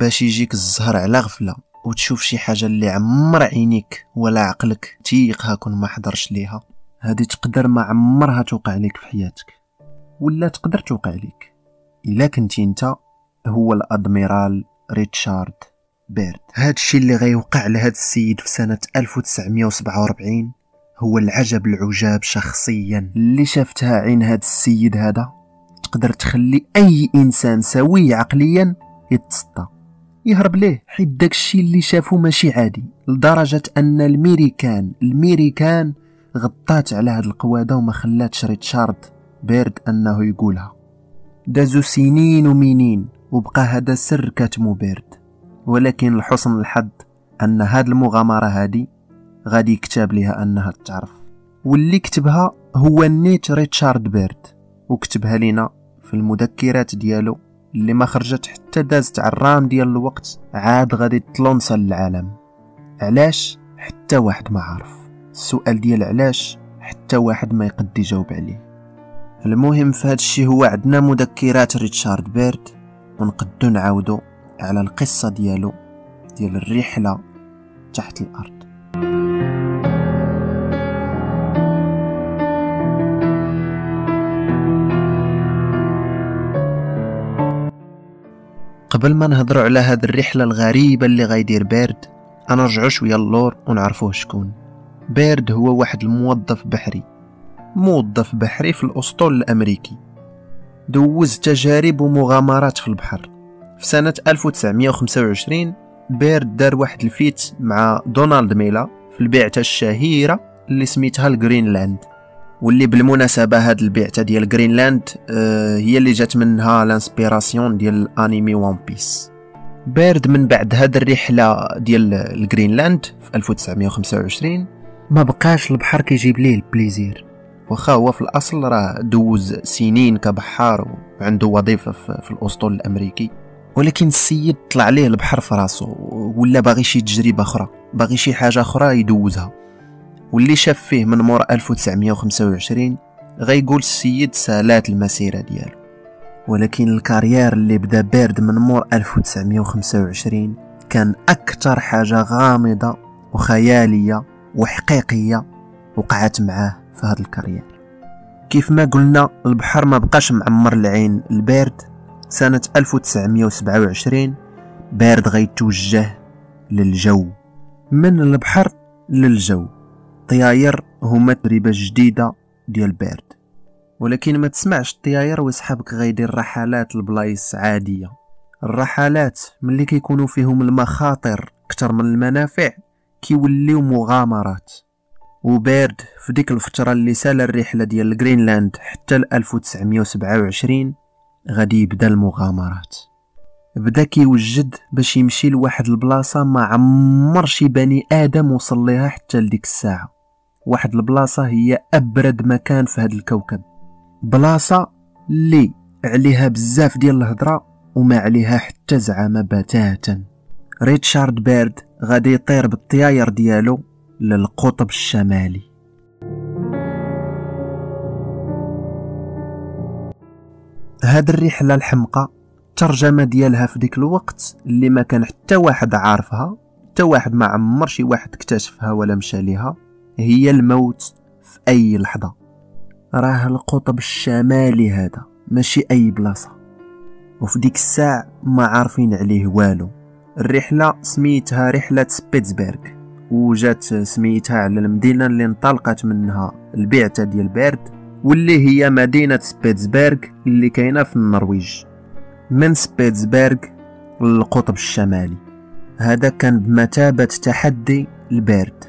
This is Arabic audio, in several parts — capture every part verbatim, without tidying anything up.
باش يجيك الزهر على غفله وتشوف شي حاجه اللي عمر عينيك ولا عقلك تيقها كون ما حضرش ليها. هذه تقدر ما عمرها توقع لك في حياتك، ولا تقدر توقع لك الا كنتي انت هو الادميرال ريتشارد بيرد. هذا الشيء اللي غيوقع لهذا السيد في سنه ألف وتسعمائة وسبعة وأربعين هو العجب العجاب شخصيا اللي شافتها عين هذا السيد. هذا تقدر تخلي اي انسان سوي عقليا يتسطى يهرب ليه، حيت داك الشيء اللي شافو ماشي عادي، لدرجه ان الميريكان الميريكان غطات على هاد القواده وما خلاتش ريتشارد بيرد انه يقولها. دازو سنين ومنين وبقى هذا سر كاتمو بيرد، ولكن لحسن الحظ ان هاد المغامره هادي غادي يكتب لها انها تتعرف، واللي كتبها هو النيت ريتشارد بيرد، وكتبها لنا في المذكرات ديالو اللي ما خرجت حتى دازت على الرام ديال الوقت، عاد غادي تلونسا للعالم. علاش؟ حتى واحد ما عارف. السؤال ديال علاش حتى واحد ما يقدر يجاوب عليه. المهم في هذا الشيء هو عندنا مذكرات ريتشارد بيرد، ونقدو نعاودو على القصه ديالو ديال الرحله تحت الارض. قبل ما نهضروا على هاد الرحله الغريبه اللي غيدير بيرد، انا نرجعوا شويه اللور ونعرفوه شكون. بيرد هو واحد الموظف بحري موظف بحري في الاسطول الامريكي، دوز تجارب ومغامرات في البحر. في سنه ألف وتسعمائة وخمسة وعشرين بيرد دار واحد الفيت مع دونالد ميلا في البعثه الشهيره اللي سميتها الجرينلاند، واللي بالمناسبه هاد البعثه ديال جرينلاند آه هي اللي جات منها لانسبيراسيون ديال الانمي وان بيس. بيرد من بعد هاد الرحله ديال الجرينلاند في ألف وتسعمائة وخمسة وعشرين ما بقاش البحر كيجيب ليه البليزير، واخا هو في الاصل راه دوز سنين كبحار وعنده وظيفه في الاسطول الامريكي، ولكن السيد طلع ليه البحر في راسو، ولا باغي شي تجربه اخرى، باغي شي حاجه اخرى يدوزها. واللي شاف فيه من مور ألف وتسعمائة وخمسة وعشرين غيقول السيد سالات المسيره ديالو، ولكن الكارير اللي بدا بيرد من مور ألف وتسعمائة وخمسة وعشرين كان اكثر حاجه غامضه وخياليه وحقيقيه وقعت معاه في هذا الكارير. كيف ما قلنا البحر ما بقاش معمر العين البيرد. سنه ألف وتسعمائة وسبعة وعشرين بيرد غيتوجه للجو، من البحر للجو. الطياير هما تجربه جديده ديال بيرد، ولكن ما تسمعش الطياير وصحابك غيدير رحلات لبلايص عاديه. الرحلات ملي كيكونوا فيهم المخاطر اكثر من المنافع كيوليو مغامرات. وبيرد في ديك الفتره اللي سال الرحله ديال جرينلاند حتى ل ألف وتسعمائة وسبعة وعشرين غادي يبدا المغامرات. بدا كيوجد باش يمشي لواحد البلاصه ما عمر شي بني ادم وصل ليها حتى لديك الساعه، واحد البلاصه هي ابرد مكان في هذا الكوكب، بلاصه اللي عليها بزاف ديال الهضره وما عليها حتى زعامه بتاتا. ريتشارد بيرد غادي يطير بالطياير ديالو للقطب الشمالي. هاد الرحله الحمقى الترجمه ديالها في ديك الوقت اللي ما كان حتى واحد عارفها، حتى واحد ما عمر شي واحد اكتشفها ولا مشى ليها، هي الموت في اي لحظه. راه القطب الشمالي هذا ماشي اي بلاصه، وفي ديك الساعه ما عارفين عليه والو. الرحله سميتها رحله سبيتسبرغ، وجات سميتها على المدينه اللي انطلقت منها البعثه ديال بيرد، واللي هي مدينه سبيتسبرغ اللي كاينه في النرويج. من سبيتسبرغ للقطب الشمالي هذا كان بمثابة تحدي لبيرد.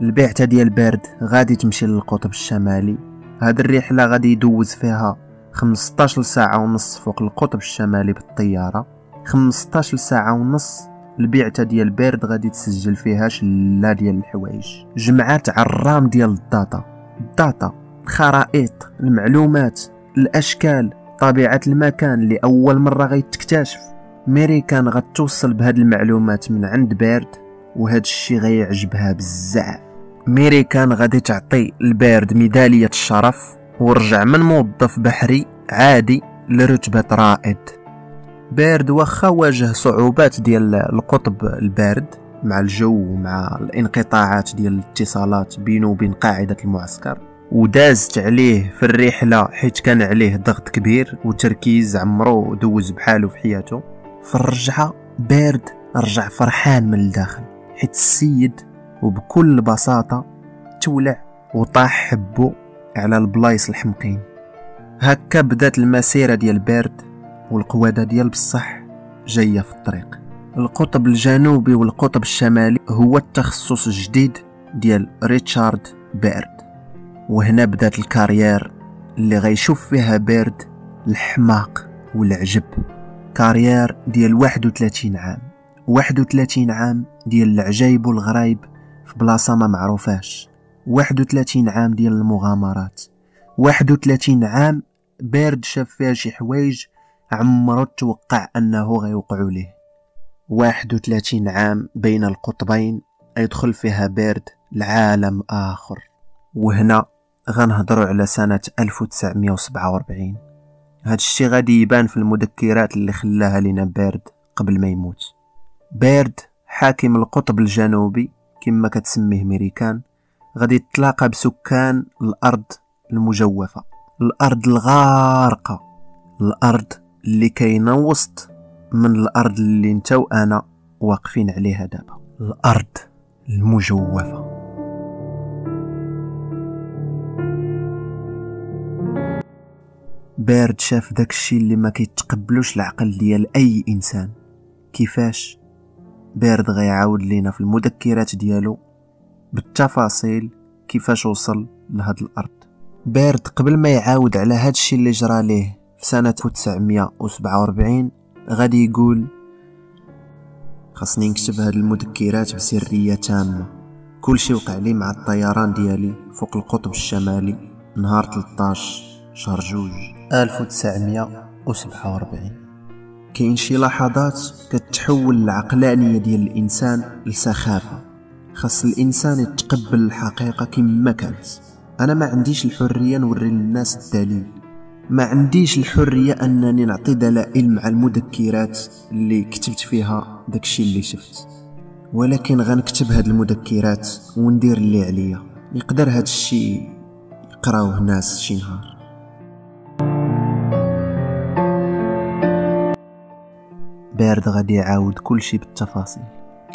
البعثة ديال بيرد غادي تمشي للقطب الشمالي. هاد الرحلة غادي يدوز فيها خمسطاش ساعة ونص فوق القطب الشمالي بالطيارة، خمسطاش ساعة ونص. البعثة ديال بيرد غادي تسجل فيها شلة ديال الحوايج، جمعات على الرام ديال الداتا، الداتا الخرائط المعلومات الأشكال طبيعة المكان اللي أول مرة غيتكتشف. ميريكان غتوصل بهاد المعلومات من عند بيرد، وهاد الشي غيعجبها بزاف. ميريكان غادي تعطي البيرد ميدالية الشرف ورجع من موظف بحري عادي لرتبة رائد. بارد واخا واجه صعوبات ديال القطب البارد مع الجو ومع الانقطاعات ديال الاتصالات بينه وبين قاعدة المعسكر، ودازت عليه في الرحلة حيت كان عليه ضغط كبير وتركيز عمره دوز بحاله في حياته. في الرجعة بارد رجع فرحان من الداخل حيت السيد وبكل بساطة تولع وطاح حبه على البلايص الحمقين. هكا بدات المسيرة ديال بارد والقوادة ديال بصح جاية في الطريق. القطب الجنوبي والقطب الشمالي هو التخصص الجديد ديال ريتشارد بيرد، وهنا بدات الكارير اللي غيشوف فيها بيرد الحماق والعجب. كارير ديال واحد وثلاثين عام، واحد وثلاثين عام ديال العجايب والغرايب في بلاصه ما معروفاش، واحد وثلاثين عام ديال المغامرات، واحد وثلاثين عام بيرد شاف فيها شي حوايج عمره توقع انه غيوقعوا ليه. واحد وثلاثين عام بين القطبين يدخل فيها بيرد العالم آخر. وهنا غنهضروا على سنة ألف وتسعمية وسبعة وأربعين. هاد الشي غادي يبان في المذكرات اللي خلاها لنا بيرد قبل ما يموت. بيرد حاكم القطب الجنوبي كما كتسميه امريكان غادي يتلاقى بسكان الأرض المجوفة، الأرض الغارقة، الأرض اللي كاينه وسط من الأرض اللي انت وأنا واقفين عليها دابا، الأرض المجوفة. بارد شاف داك الشيء اللي ما كيتقبلوش العقل ديال أي إنسان. كيفاش؟ بارد غيعاود لينا في المذكرات ديالو بالتفاصيل كيفاش وصل لهاد الأرض. بارد قبل ما يعاود على هاد الشيء اللي جرى ليه في سنة ألف وتسعمية وسبعة وأربعين غادي يقول خاصني نكتب هاد المذكرات بسرية تامة. كل شي وقع لي مع الطيران ديالي فوق القطب الشمالي نهار ثلاثطاش شهر جوج ألف وتسعمية وسبعة وأربعين. كاين شي لحظات كتحول العقلانية ديال الإنسان لسخافة، خاص الإنسان يتقبل الحقيقة كما كانت. أنا ما عنديش الحرية نوري للناس الدليل، ما عنديش الحرية أنني نعطي دلائل مع المذكرات اللي كتبت فيها داكشي اللي شفت، ولكن غنكتب هاد المذكرات وندير اللي عليا. يقدر هاد الشي يقراوه ناس شي نهار. بارد غادي يعاود كل شي بالتفاصيل.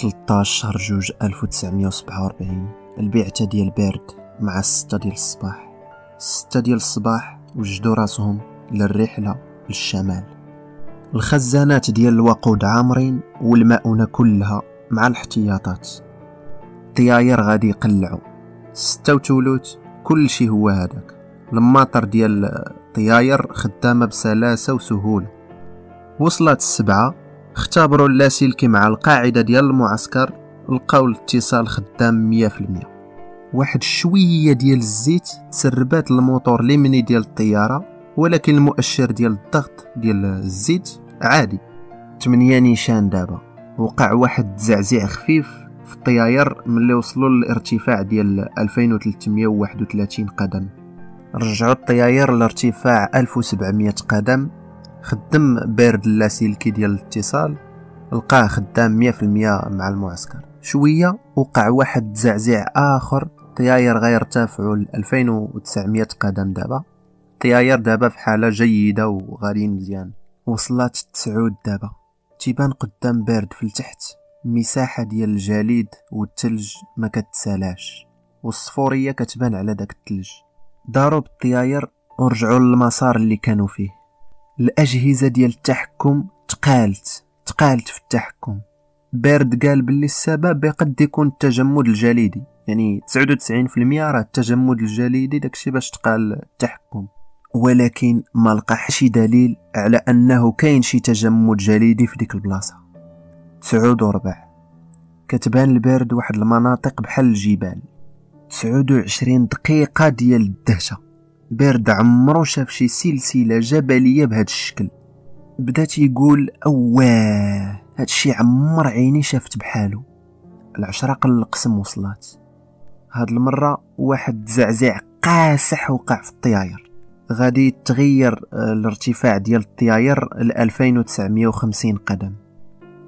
ثلاثطاش شهر جوج ألف وتسعمية وسبعة وأربعين البعثة ديال بارد مع الستة ديال الصباح، الستة ديال الصباح وجدوا راسهم للرحلة للشمال. الخزانات ديال الوقود عامرين والماءونة كلها مع الاحتياطات. الطياير غادي يقلعوا ستة وثلوث، كل شي هو هذاك. الماطر ديال الطياير خدامة بسلاسة وسهولة. وصلت السبعة، اختبروا اللاسلكي مع القاعدة ديال المعسكر، لقاو الاتصال خدام مية في المية. واحد شويه ديال الزيت تسربات الموتور اليمني ديال الطياره، ولكن المؤشر ديال الضغط ديال الزيت عادي. ثمانية نيشان دابا. وقع واحد الزعزيع خفيف في الطياير ملي وصلوا للارتفاع ديال ألفين وثلاثمية وواحد وثلاثين قدم. رجعوا الطياير لارتفاع ألف وسبعمية قدم. خدم بارد اللاسلكي ديال الاتصال، لقاه خدام مية في المية مع المعسكر. شويه وقع واحد زعزع اخر، طياير غير ارتفعوا ل ألفين وتسعمية قدم دابا. الطياير دابا في حاله جيده وغاديين مزيان. وصلت تسعود دابا. تيبان قدام بارد في التحت مساحه ديال الجليد والثلج ما كتسالاش، والصفوريه كتبان على داك الثلج. داروا بالطياير ورجعوا للمسار اللي كانوا فيه. الاجهزه ديال التحكم تقالت تقالت في التحكم. بارد قال باللي السبب قد يكون التجمد الجليدي، يعني تسعة وتسعين في المية راه التجمد الجليدي داكشي باش تقال التحكم، ولكن ما لقاش شي دليل على انه كاين شي تجمد جليدي في ديك البلاصه. تسعة وربع كتبان البارد واحد المناطق بحال الجبال. تسعة وعشرين دقيقه ديال الدهشه. بارد عمرو شاف شي سلسله جبليه بهذا الشكل. بدات يقول اواه هادشي عمر عيني شافت بحالو. العشرة قل القسم وصلات. هاد المرة واحد زعزع قاسح وقع في الطياير. غادي يتغير الارتفاع ديال الطياير ل ألفين وتسعمائة وخمسين قدم،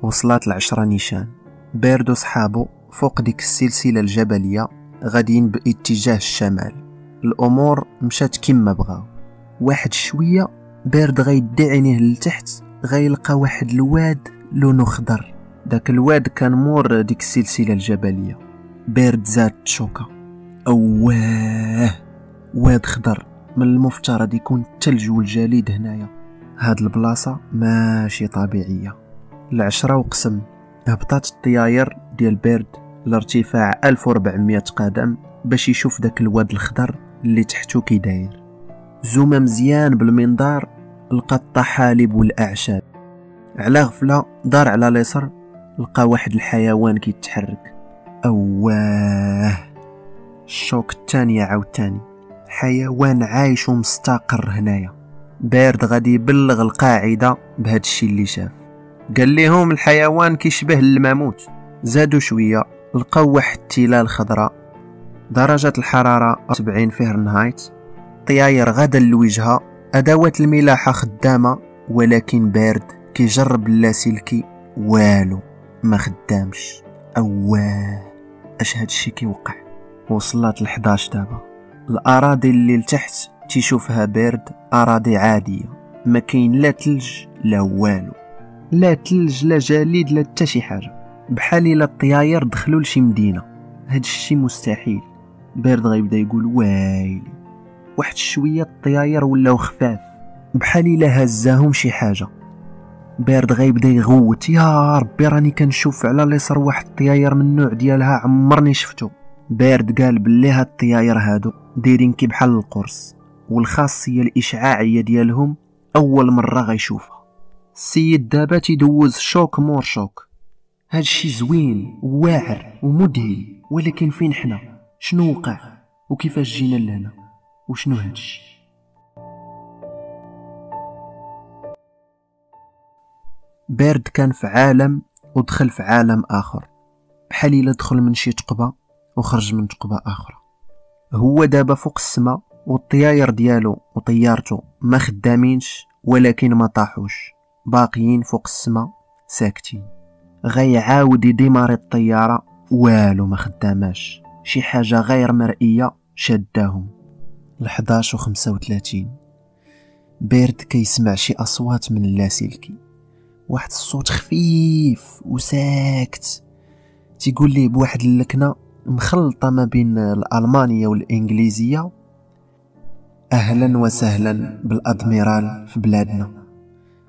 وصلت العشرة نيشان. بيرد وصحابو فوق ديك السلسلة الجبلية غاديين باتجاه الشمال. الأمور مشات كما بغاو. واحد شوية بيرد غيدي عينيه لتحت غيلقى واحد الواد لونه خضر. داك الواد كان مور ديك السلسلة الجبلية. بيرد زاد شوكة، أواه واد خضر، من المفترض يكون الثلج والجليد هنايا، هاد البلاصة ماشي طبيعية. العشرة وقسم هبطات الطياير ديال بيرد لارتفاع ألف وأربعمائة قدم باش يشوف داك الواد الخضر اللي تحتو كيداير. زوما مزيان بالمنظار لقى الطحالب والاعشاب. على غفله دار على اليسر لقى واحد الحيوان كيتحرك، اواه الشوك الثانيه عاوتاني، حيوان عايش ومستقر هنايا. بارد غادي يبلغ القاعده بهذا الشيء اللي شاف، قال لهم الحيوان كيشبه الماموت. زادوا شويه لقاو واحد التلال خضراء، درجه الحراره سبعين فهرنهايت. طياير غدا للوجهه، ادوات الملاحه خدامه، ولكن بارد كيجرب اللاسلكي والو ما خدامش. اواه اش هادشي كيوقع. وصلت لحداش دابا. الاراضي اللي لتحت تيشوفها بارد اراضي عاديه، ما كاين لا ثلج لا والو، لا ثلج لا جليد لا حتى شي حاجه، بحال الا الطياير دخلوا لشي مدينه. هادشي مستحيل. بارد غيبدا يقول وايلي. واحد شويه الطياير ولاو خفاف، بحال الا هزاهم شي حاجه. بارد غيبدا يغوت، يا ربي راني كنشوف على اليسار واحد الطياير من النوع ديالها عمرني شفتو. بارد قال بلي هاد الطياير هادو دايرين كي بحال القرص، والخاصيه الاشعاعيه ديالهم اول مره غيشوفها. السيد دابا تيدوز شوك مور شوك. هادشي زوين وواعر ومدهي، ولكن فين حنا؟ شنو وقع وكيفاش جينا لهنا وشنو هادشي؟ بارد كان في عالم ودخل في عالم اخر، بحال الا دخل من شي تقبه وخرج من تقبه اخرى. هو دابا فوق السماء والطياير ديالو وطيارته ما خدامينش، ولكن ما طاحوش، باقيين فوق السماء ساكتين. غيعاود يديماري الطياره، والو ما خداماش، شي حاجه غير مرئيه شداهم. الحداش وخمسة وثلاثين بيرد كيسمع شي اصوات من اللاسلكي. واحد الصوت خفيف وساكت تيقول ليه بواحد اللكنه مخلطه ما بين الالمانيه والانجليزيه، اهلا وسهلا بالادميرال في بلادنا،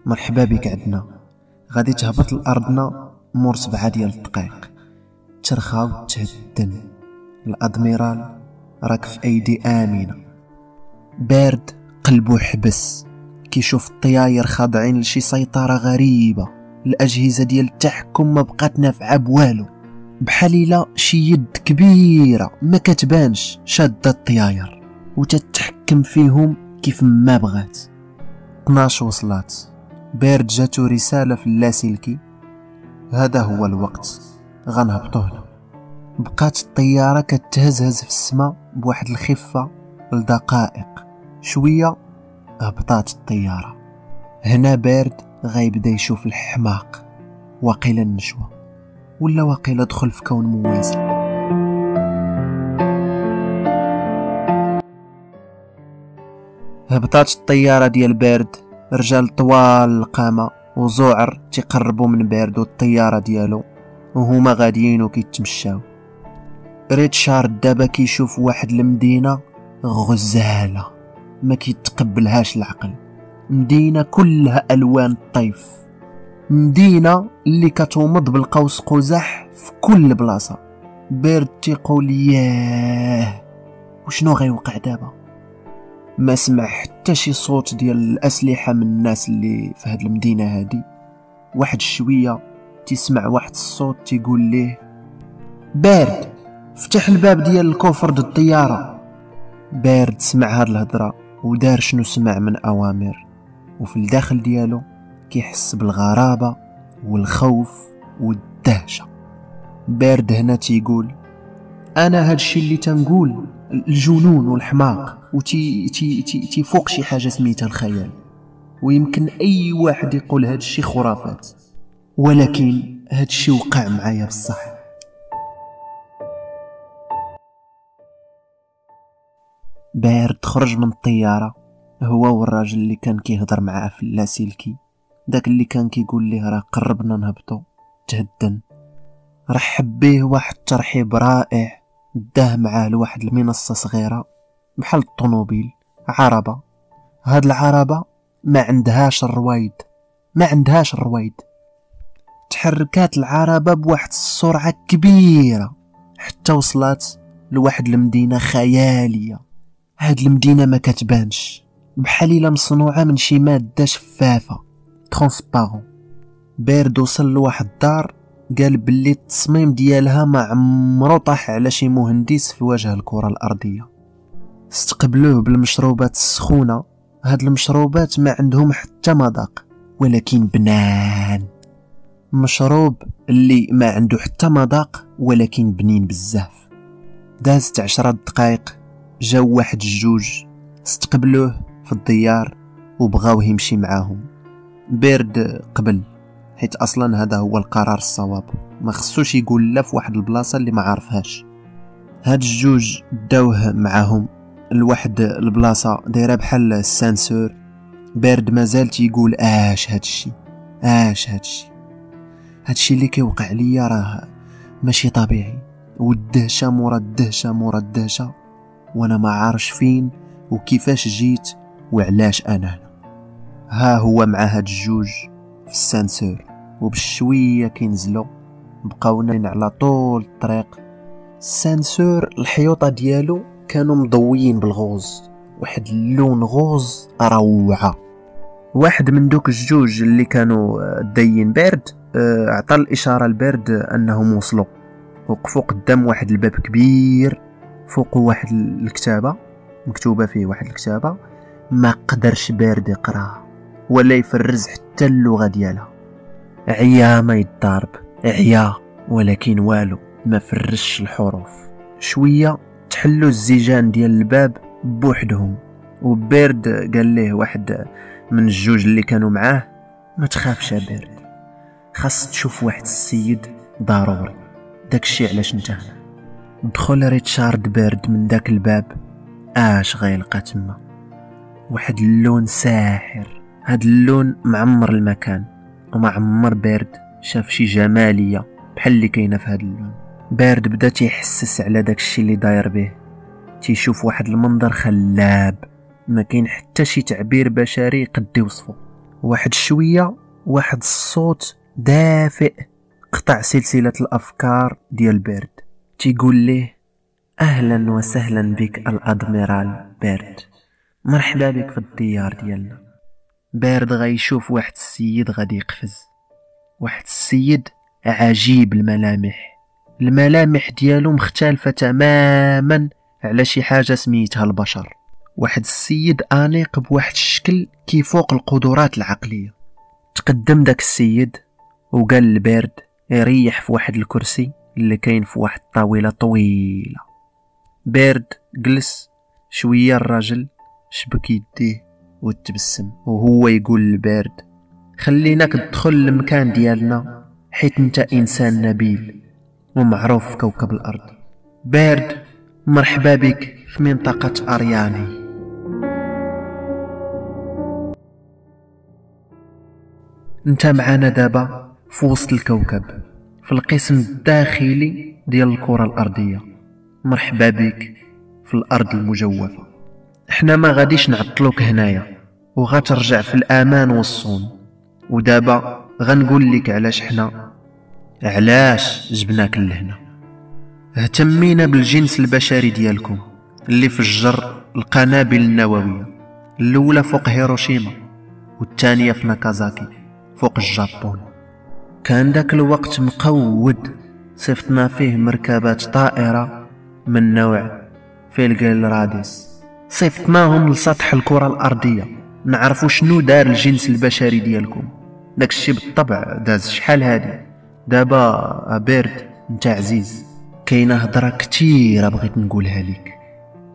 مرحبا بك عندنا، غادي تهبط لارضنا مور سبعه ديال الدقائق، ترخى وتهدن، الادميرال راك في ايدي امنه. بارد قلبو حبس، كيشوف الطياير خاضعين لشي سيطره غريبه، الاجهزه ديال التحكم ما بقات نافعه بوالو، بحال الا شي يد كبيره ما كتبانش شاده الطياير وتتحكم فيهم كيف ما بغات. اثنا عشر وصلات. بارد جاتو رساله في اللاسلكي، هذا هو الوقت غنهبطو هنا. بقات الطياره كتهزهز في السماء بواحد الخفه لدقائق. شويه هبطات الطياره. هنا بارد غيبدا يشوف الحماق، وقيلا النشوه ولا وقيلا دخل في كون موازي. هبطات الطياره ديال بارد، رجال طوال القامه وزعر تقربوا من بارد والطياره ديالو، وهما غاديين وكيتمشاو. ريتشارد دابا كيشوف واحد المدينه غزاله ما كيتقبلهاش العقل، مدينه كلها الوان الطيف، مدينه اللي كتومض بالقوس قزح في كل بلاصه. بارد تيقول ياه وشنو غيوقع دابا. ما سمع حتى شي صوت ديال الاسلحه من الناس اللي في هاد المدينه هادي. واحد شويه تسمع واحد الصوت تيقول ليه بارد فتح الباب ديال الكوفر ديال الطياره. بارد سمع هاد الهضره ودار شنو سمع من اوامر، وفي الداخل ديالو كيحس بالغرابه والخوف والدهشه. بارد هنا تيقول انا هادشي اللي تنقول الجنون والحماق وتي تي تي تي فوق شي حاجه سميتها الخيال، ويمكن اي واحد يقول هذا الشيء خرافات، ولكن هذا الشيء وقع معايا بصح. بارد خرج من الطياره هو والراجل اللي كان كيهضر معاه في اللاسلكي، داك اللي كان كيقول ليه راه قربنا نهبطوا. تهدن، رحب به واحد ترحيب رائع، داه معاه لواحد المنصه صغيره بحال الطونوبيل، عربه. هاد العربه ما عندهاش الروايد، ما عندهاش الروايد. تحركات العربه بواحد السرعه كبيره حتى وصلت لواحد المدينه خياليه. هاد المدينه ما كتبانش، بحال الا مصنوعه من شي ماده شفافه ترونسبارون. بارد وصل لواحد الدار، قال باللي التصميم ديالها ما عمرو طاح على شي مهندس في وجه الكره الارضيه. استقبلوه بالمشروبات السخونه، هاد المشروبات ما عندهم حتى مذاق ولكن بنان، مشروب اللي ما عنده حتى مذاق ولكن بنين بزاف. دازت عشرة دقائق، جاو واحد الجوج استقبلوه في الديار وبغاوه يمشي معاهم. بيرد قبل، حيت اصلا هذا هو القرار الصواب، ما خصوش يقول لا في واحد البلاصه اللي ما عارفهاش. هاد الجوج داوه معاهم لواحد البلاصه دايره بحال السانسور. بارد مازال تيقول اش هاد الشيء، اش هاد الشيء، هاد الشيء اللي كيوقع ليا راه ماشي طبيعي، والدهشه مورا الدهشه مورا الدهشه، وانا ما عارفش فين وكيفاش جيت وعلاش انا هنا. ها هو مع هاد الجوج في السانسور، وبالشويه كينزلوا، بقاونا على طول الطريق. السانسور الحيوطه ديالو كانوا مضويين بالغوز، واحد اللون غوز روعه. واحد من دوك الجوج اللي كانوا دايين بارد عطى الاشاره لبارد انهم وصلوا، وقفوا قدام واحد الباب كبير فوق واحد الكتابه مكتوبه فيه واحد الكتابه ما قدرش بارد يقراها ولا يفرز حتى اللغه ديالها. عيا ما يتضارب، عيا، ولكن والو ما فرش الحروف. شويه تحلوا الزجاج ديال الباب بوحدهم، وبيرد قال ليه واحد من الجوج اللي كانوا معاه ما تخافش بيرد، خاص تشوف واحد السيد ضروري، داكشي علاش نتا هنا. دخل ريتشارد بيرد من داك الباب، اش غيلقى تما؟ واحد اللون ساحر، هاد اللون معمر المكان وما عمر بارد شاف شي جماليه بحال اللي كاينه في هاد اللون. بارد بدا تيحسس على داكشي اللي داير به، تيشوف واحد المنظر خلاب ما كاين حتى شي تعبير بشري قد يوصفه. واحد شويه واحد الصوت دافئ قطع سلسله الافكار ديال بارد، تيقول ليه اهلا وسهلا بك الادميرال بارد، مرحبا بك في الديار ديالنا. بارد غيشوف واحد السيد غادي يقفز، واحد السيد عجيب الملامح، الملامح ديالو مختلفه تماما على شي حاجه سميتها البشر. واحد السيد انيق بواحد الشكل كيفوق القدرات العقليه. تقدم داك السيد وقال لبارد يريح في واحد الكرسي اللي كاين في واحد الطاوله طويله. بارد جلس شويه، الراجل شبك يديه وتبسم وهو يقول لبارد خليناك تدخل للمكان ديالنا حيت انت انسان نبيل ومعروف في كوكب الارض. بارد مرحبا بك في منطقة أرياني. انت معنا دابا في وسط الكوكب في القسم الداخلي ديال الكرة الارضية، مرحبا بك في الارض المجوفة، احنا ما غاديش نعطلوك هنايا وغترجع في الامان والصون. ودابا غنقول لك علاش حنا علاش جبناك لهنا. اهتمينا بالجنس البشري ديالكم اللي فجر القنابل النوويه، الاولى فوق هيروشيما والثانيه في ناكازاكي فوق اليابان. كان داك الوقت مقود، صيفطنا فيه مركبات طائره من نوع فيلغيلراديس، صيفطناهم لسطح الكره الارضيه نعرفوا شنو دار الجنس البشري ديالكم. داكشي بالطبع داز شحال هادي. دابا بيرد انت عزيز، كاينه هضره كثيره بغيت نقولها لك،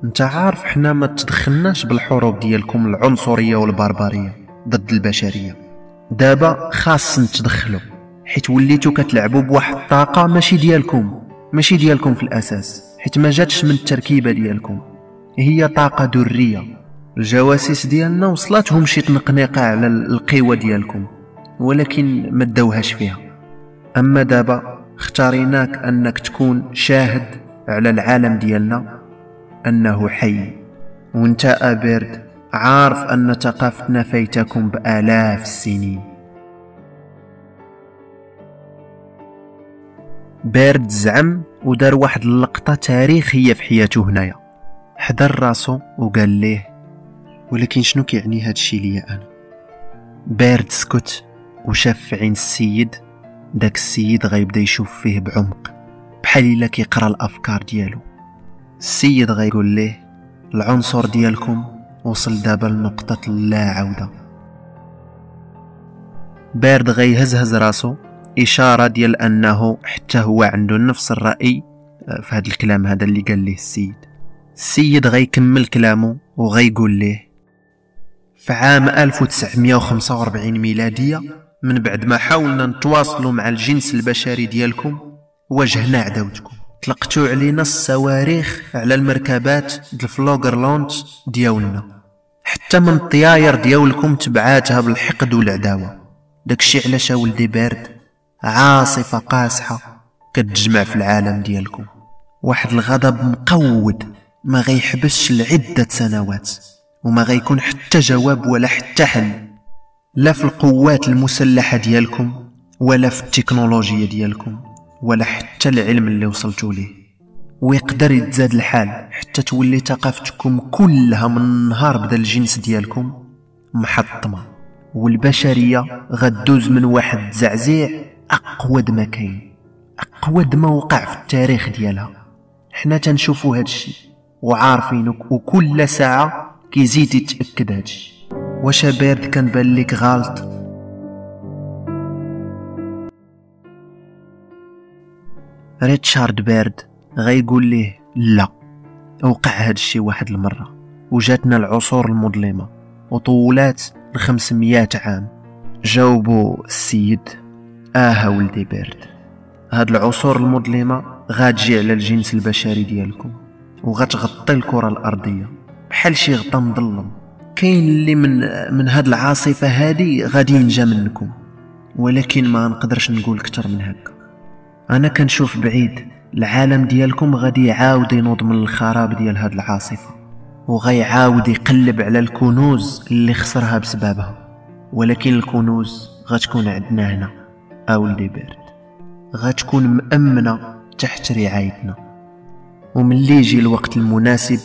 انت عارف حنا ما تدخلناش بالحروب ديالكم العنصريه والبربريه ضد البشريه، دابا خاص نتدخلوا حيت وليتو كتلعبوا بواحد الطاقه ماشي ديالكم ماشي ديالكم في الاساس، حيت ما جاتش من التركيبه ديالكم، هي طاقه دريه. الجواسيس ديالنا وصلاتهم شي تنقنيقه على القوه ديالكم ولكن ما داوهاش فيها. اما دابا اختاريناك انك تكون شاهد على العالم ديالنا انه حي، وانت أبيرد عارف ان ثقافتنا فايتكم بالاف السنين. بيرد زعم ودار واحد اللقطه تاريخيه في حياته هنايا، حضر راسو وقال ليه ولكن شنو كيعني هاد الشيء ليا انا؟ بيرد سكت وشاف في عين السيد، داك السيد غيبدا يشوف فيه بعمق بحال الا كيقرا الافكار ديالو. السيد غيقول ليه العنصر ديالكم وصل دابا لنقطه لا عوده. بيرد غيهزهز راسو اشاره ديال انه حتى هو عنده نفس الراي في هذا الكلام هذا اللي قال ليه السيد. السيد غيكمل كلامه وغيقول ليه في عام ألف وتسعمائة وخمسة وأربعين ميلاديه، من بعد ما حاولنا نتواصلوا مع الجنس البشري ديالكم واجهنا عداوتكم، طلقتوا علينا الصواريخ على المركبات الفلوغرلونت ديالنا، حتى من الطياير ديالكم تبعاتها بالحقد والعداوه. داكشي علاش ولدي بيرد عاصفه قاصحه كتجمع في العالم ديالكم، واحد الغضب مقود ما غيحبسش لعده سنوات، وما غيكون حتى جواب ولا حتى حل، لا في القوات المسلحه ديالكم ولا في التكنولوجيا ديالكم ولا حتى العلم اللي وصلتوا ليه. ويقدر يتزاد الحال حتى تولي ثقافتكم كلها من نهار بدا الجنس ديالكم محطمه، والبشريه غدوز من واحد الزعزيع اقود ما كاين، اقود ما وقع في التاريخ ديالها. حنا تنشوفوا هذا الشيء وعارفينك، وكل ساعه كيزيد يتاكد هذا الشيء. واش بيرد كان بان لك غلط؟ ريتشارد بيرد غيقول ليه لا، وقع هاد الشي واحد المرة وجاتنا العصور المظلمة وطولات الخمسميات عام. جاوبو السيد آه ولدي بيرد، هاد العصور المظلمة غاتجي على الجنس البشري ديالكم وغتغطي الكرة الأرضية بحال شي غطا مظلم، كاين اللي من من هاد العاصفة هادي غادي ينجا منكم، ولكن ما نقدرش نقول كتر من هكا. انا كنشوف بعيد العالم ديالكم غادي يعاود ينوض من الخراب ديال هاد العاصفه، وغيعاود يقلب على الكنوز اللي خسرها بسببها، ولكن الكنوز غتكون عندنا هنا اولدي بيرد، غتكون مامنه تحت رعايتنا، وملي يجي الوقت المناسب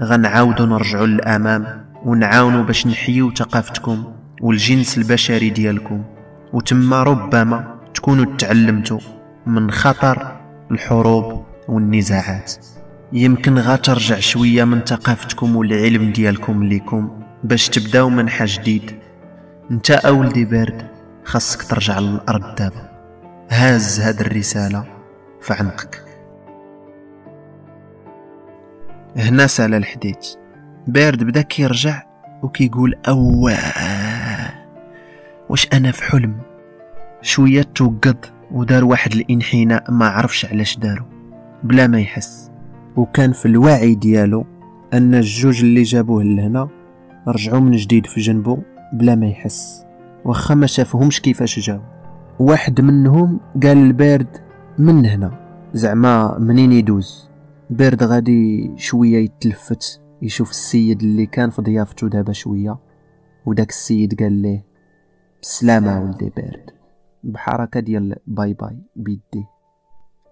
غنعاودو نرجعو للامام ونعاونو باش نحيو ثقافتكم والجنس البشري ديالكم، وتما ربما تكونوا تعلمتو من خطر الحروب والنزاعات. يمكن غترجع شويه من ثقافتكم والعلم ديالكم ليكم باش تبداو منحى جديد. انت اولدي بيرد خاصك ترجع للارض دابا، هاز هاد الرساله في عنقك. هنا سال الحديث، بيرد بدا كيرجع وكيقول اوه واش انا في حلم. شويه توقد ودار واحد الانحناء ما عرفش علاش دارو بلا ما يحس، وكان في الوعي ديالو ان الجوج اللي جابوه لهنا رجعوا من جديد في جنبه بلا ما يحس، واخا ما شافهمش كيفاش جاو. واحد منهم قال لبيرد من هنا زعما منين يدوز. بيرد غادي شويه يتلفت يشوف السيد اللي كان في ضيافته دابا شويه، وداك السيد قال ليه بسلامه ولدي بيرد بحركة ديال باي باي بيدي.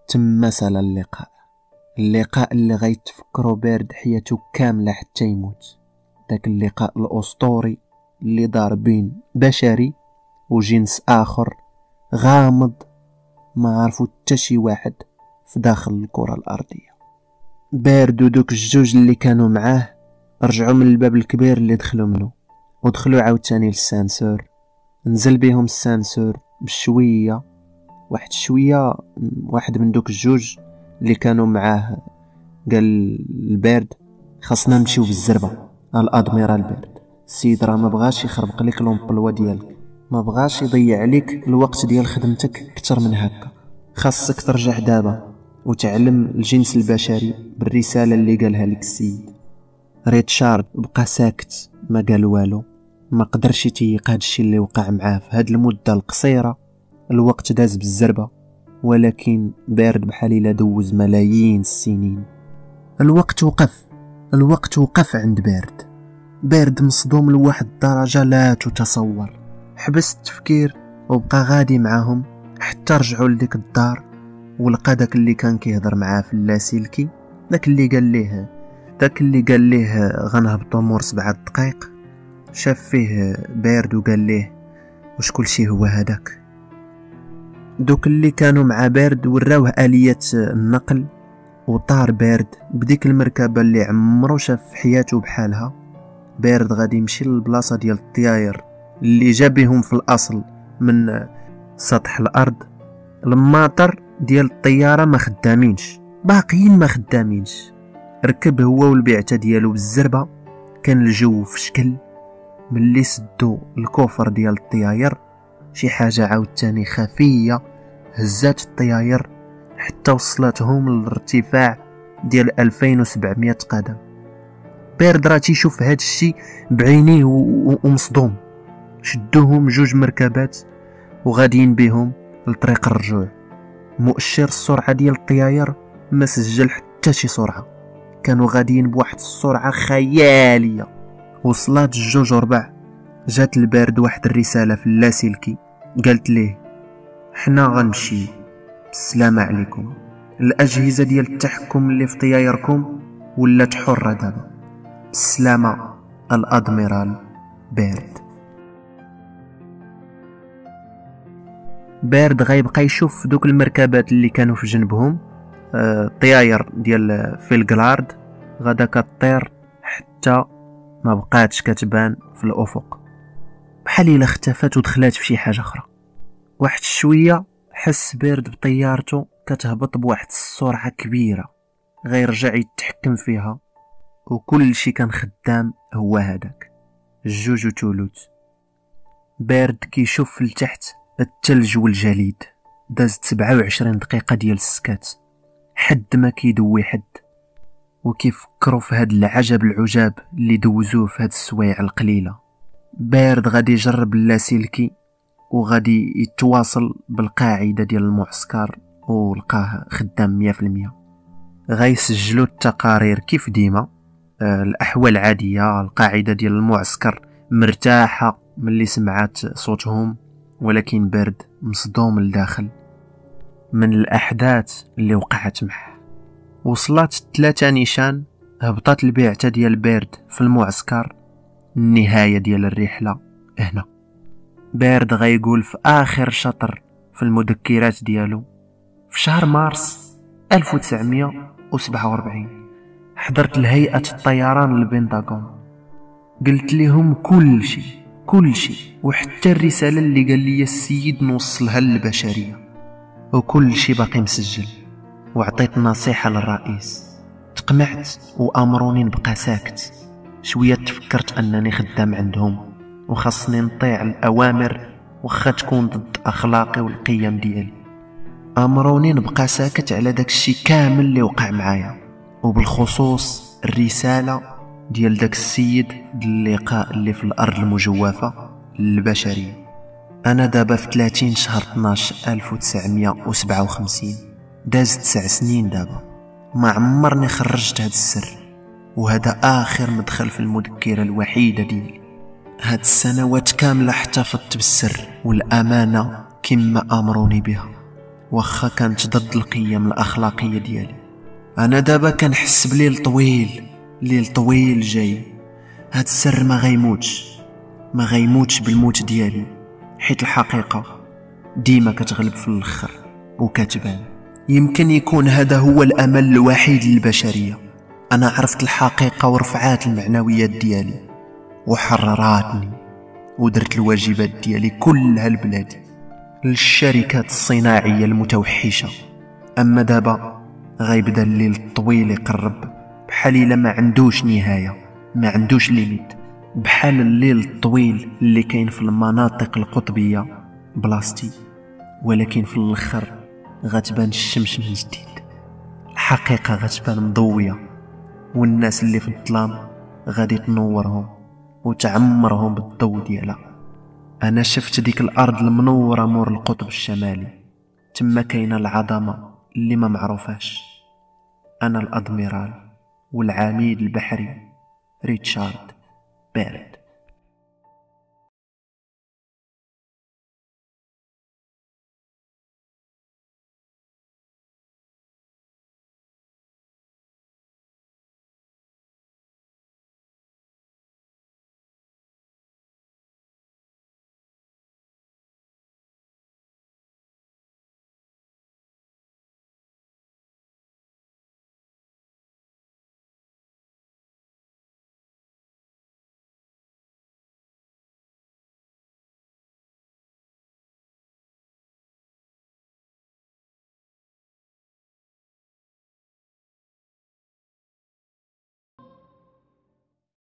تما سال اللقاء، اللقاء اللي غيتفكرو بيرد حياته كاملة حتى يموت، داك اللقاء الأسطوري اللي دار بين بشري وجنس آخر غامض ما عرفو حتى شي واحد في داخل الكرة الأرضية. بيرد ودوك الجوج اللي كانوا معاه رجعوا من الباب الكبير اللي دخلوا منه، ودخلوا عاوتاني للسانسور. نزل بهم السانسور بشويه، واحد شويه واحد من دوك الجوج اللي كانوا معاه قال البرد خاصنا نمشيو بالزربه. الادميرال بيرد السيد راه ما بغاش يخربق لك لومبلوا ديالك، ما بغاش يضيع لك الوقت ديال خدمتك اكثر من هكا. خاصك ترجع دابا وتعلم الجنس البشري بالرساله اللي قالها لك السيد. ريتشارد بقى ساكت، ما قال والو، ما قدرش يتيق هذا الشيء اللي وقع معاه في هاد المده القصيره. الوقت داز بالزربه، ولكن بارد بحال الا دوز ملايين السنين. الوقت وقف، الوقت وقف عند بارد. بارد مصدوم لواحد الدرجه لا تتصور، حبس التفكير وبقى غادي معاهم حتى رجعوا لديك الدار، ولقى داك اللي كان كيهضر معاه في اللاسلكي، داك اللي قال ليه داك اللي قال ليه غنهبطوا مور سبعة دقائق. شاف فيه بارد وقال ليه واش كلشي هو هذاك. دوك اللي كانوا مع بارد وراوه آلية النقل، وطار بارد بديك المركبه اللي عمرو شاف في حياته بحالها. بارد غادي يمشي للبلاصه ديال الطياير اللي جابهم في الاصل من سطح الارض. الماطر ديال الطياره ما خدامينش، باقيين ما خدامينش. ركب هو والبعته ديالو بالزربه، كان الجو في شكل. ملي سدوا الكوفر ديال الطياير شي حاجه عاوتاني خفيه هزات الطياير حتى وصلتهم للارتفاع ديال ألفين وسبعمائة قدم. بارد راه تيشوف هذا الشيء بعينيه ومصدوم. شدوهم جوج مركبات وغاديين بهم لطريق الرجوع. مؤشر السرعه ديال الطياير ما سجل حتى شي سرعه، كانوا غاديين بواحد السرعه خياليه. وصلات الجوج وربع، جات البارد واحد الرساله في اللاسلكي قالت ليه حنا غنمشي، السلام عليكم، الاجهزه ديال التحكم اللي في طيايركم ولات حره دابا، بالسلامه الادميرال بارد. بارد غيبقى يشوف دوك المركبات اللي كانوا في جنبهم، الطياير ديال فيلغلارد غادا كطير حتى ما بقاتش كتبان في الافق، بحال الا اختفت ودخلات في شي حاجه اخرى. واحد شويه حس بارد بطيارته كتهبط بواحد السرعه كبيره غيرجع يتحكم فيها، وكل شي كان خدام هو هذاك الجوج وثلوث. بارد كيشوف لتحت الثلج والجليد. دازت سبعة وعشرين دقيقه ديال السكات، حد ما كيدوي حد، وكيفكروا في هاد العجب العجاب اللي دوزوه في هاد السوايع القليله. بارد غادي يجرب اللاسلكي وغادي يتواصل بالقاعده ديال المعسكر ولقاه خدام مية في المية. غيسجلوا التقارير كيف ديما، الاحوال عاديه، القاعده ديال المعسكر مرتاحه ملي سمعت صوتهم، ولكن بارد مصدوم لداخل من الاحداث اللي وقعت معه. وصلت ثلاثة نيشان، هبطت البعثه ديال بارد في المعسكر. النهايه ديال الرحله هنا. بارد غيقول في آخر شطر في المذكرات ديالو في شهر مارس ألف وتسعمائة وسبعة وأربعين حضرت لهيئة الطيران للبنتاغون، قلت لهم كل شيء كل شيء وحتى الرسالة اللي قال لي السيد نوصلها للبشرية، وكل شيء باقي مسجل. وعطيت نصيحة للرئيس، تقمعت وأمروني نبقى ساكت. شوية تفكرت أنني خدام عندهم وخاصني نطيع الأوامر وخا تكون ضد أخلاقي والقيم ديالي. أمروني نبقى ساكت على داك الشيء كامل اللي وقع معايا، وبالخصوص الرسالة ديال داك السيد اللقاء اللي في الأرض المجوفة للبشرية. أنا دابا في ثلاثين شهر اثنا عشر ألف وتسعمائة وسبعة وخمسين، داز تسع سنين دابا ما عمرني خرجت هاد السر، وهذا آخر مدخل في المذكرة الوحيدة ديالي. هاد السنوات كاملة احتفظت بالسر والأمانة كما أمروني بها، وخا كانت ضد القيم الأخلاقية ديالي. أنا دابا كنحس بليل طويل، ليل طويل جاي. هاد السر ما غيموتش، ما غيموتش بالموت ديالي، حيت الحقيقة ديما كتغلب في الآخر وكتبان. يمكن يكون هذا هو الأمل الوحيد للبشرية. أنا عرفت الحقيقة ورفعات المعنويات ديالي وحرراتني، ودرت الواجبات ديالي كلها لبلادي، للشركات الصناعية المتوحشة. أما دابا غيبدا الليل الطويل يقرب، حليلة ما عندوش نهاية، ما عندوش ليميت، بحال الليل الطويل اللي كاين في المناطق القطبية بلاستي، ولكن في الاخر غتبان الشمس من جديد، الحقيقة غتبان مضوية، والناس اللي في الظلام غادي تنورهم وتعمرهم بالضوء ديالها. انا شفت ديك الارض المنورة مور القطب الشمالي، تما كاينه العظمة اللي ما معروفاش. انا الادميرال والعميد البحري ريتشارد بيرد.